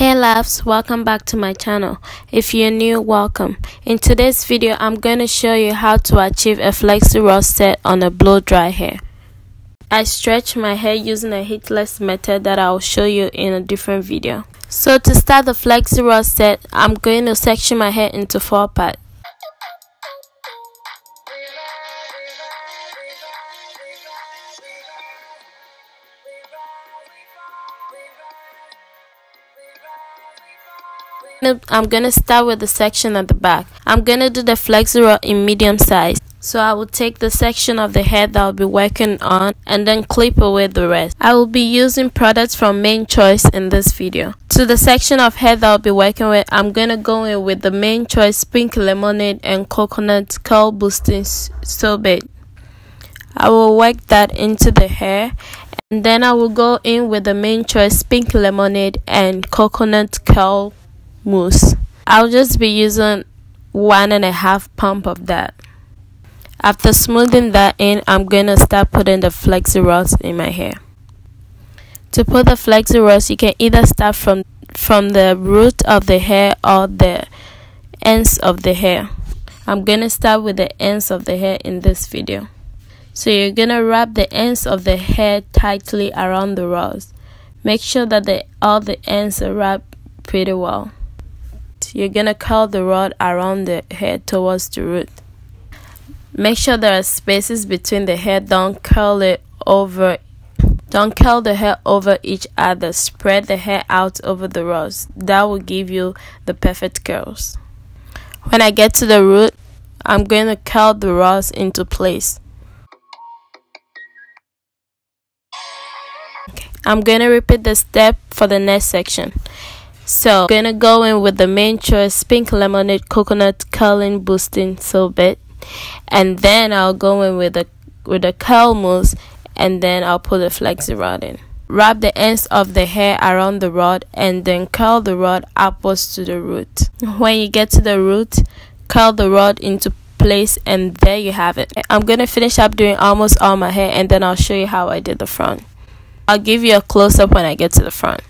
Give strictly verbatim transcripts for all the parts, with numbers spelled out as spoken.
Hey loves, welcome back to my channel. If you're new, welcome. In today's video, I'm going to show you how to achieve a flexi rust set on a blow dry hair. I stretch my hair using a heatless method that I'll show you in a different video. So to start the flexi rust set, I'm going to section my hair into four parts. I'm gonna start with the section at the back. I'm gonna do the flexi rod in medium size. So I will take the section of the hair that I'll be working on and then clip away the rest. I will be using products from Mane Choice in this video. To the section of hair that I'll be working with, I'm gonna go in with the Mane Choice Pink Lemonade and Coconut Curl Boosting Sherbet. I will work that into the hair, and then I will go in with the Mane Choice Pink Lemonade and Coconut Curl mousse. I'll just be using one and a half pump of that. After smoothing that in, I'm gonna start putting the flexi rust in my hair. To put the flexi rust, you can either start from from the root of the hair or the ends of the hair. I'm gonna start with the ends of the hair in this video. So you're gonna wrap the ends of the hair tightly around the rust. Make sure that the all the ends are wrapped pretty well. You're gonna curl the rod around the hair towards the root. Make sure there are spaces between the hair. Don't curl it over. Don't curl the hair over each other. Spread the hair out over the rods. That will give you the perfect curls. When I get to the root, I'm going to curl the rods into place. Okay. I'm going to repeat the step for the next section. So, I'm gonna go in with the Mane Choice Pink Lemonade Coconut Curling Boosting Sherbet, and then I'll go in with the with the curl mousse, and then I'll put the flexi rod in. Wrap the ends of the hair around the rod, and then curl the rod upwards to the root. When you get to the root, curl the rod into place, and there you have it. I'm gonna finish up doing almost all my hair, and then I'll show you how I did the front. I'll give you a close up when I get to the front.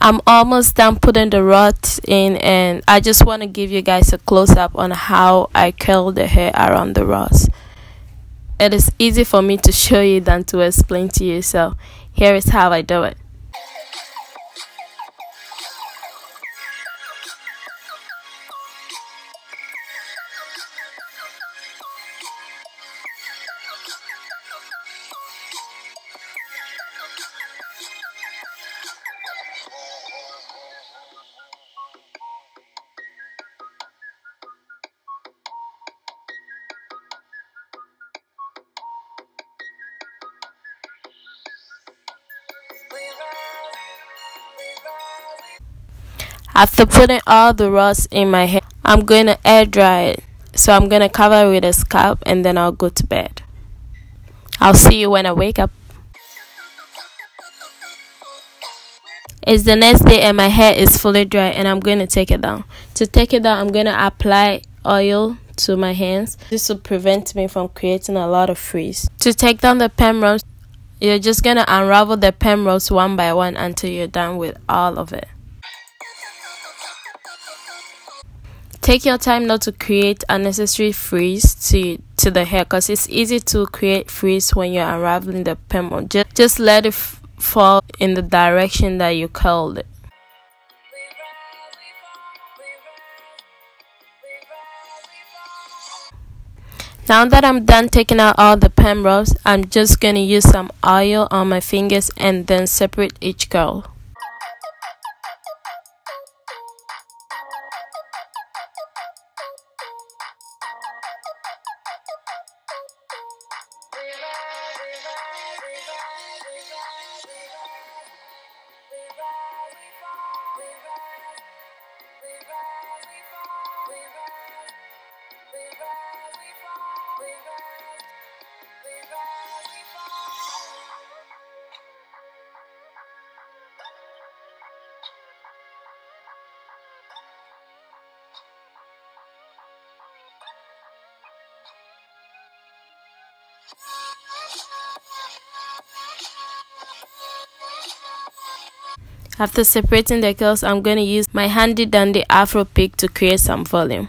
I'm almost done putting the rod in, and I just want to give you guys a close-up on how I curl the hair around the rod. It is easy for me to show you than to explain to you, so here is how I do it. After putting all the rust in my hair, I'm going to air dry it. So I'm going to cover it with a scalp, and then I'll go to bed. I'll see you when I wake up. It's the next day and my hair is fully dry, and I'm going to take it down. To take it down, I'm going to apply oil to my hands. This will prevent me from creating a lot of frizz. To take down the primrose, you're just going to unravel the primrose one by one until you're done with all of it. Take your time not to create unnecessary frizz to, to the hair, because it's easy to create frizz when you're unraveling the primrose. Just, just let it f fall in the direction that you curled it. Now that I'm done taking out all the primrose, I'm just going to use some oil on my fingers and then separate each curl. After separating the curls, I'm going to use my handy dandy afro pick to create some volume.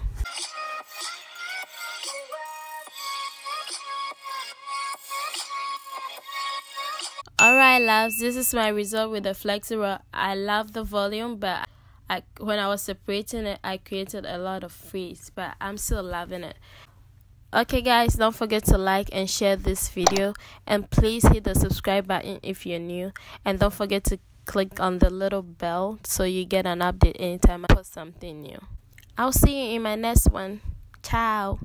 Alright loves, this is my result with the flexi roll. I love the volume, but I, when I was separating it, I created a lot of frizz, but I'm still loving it. Okay guys, don't forget to like and share this video, and please hit the subscribe button if you're new, and don't forget to click on the little bell so you get an update anytime I post something new. I'll see you in my next one. Ciao.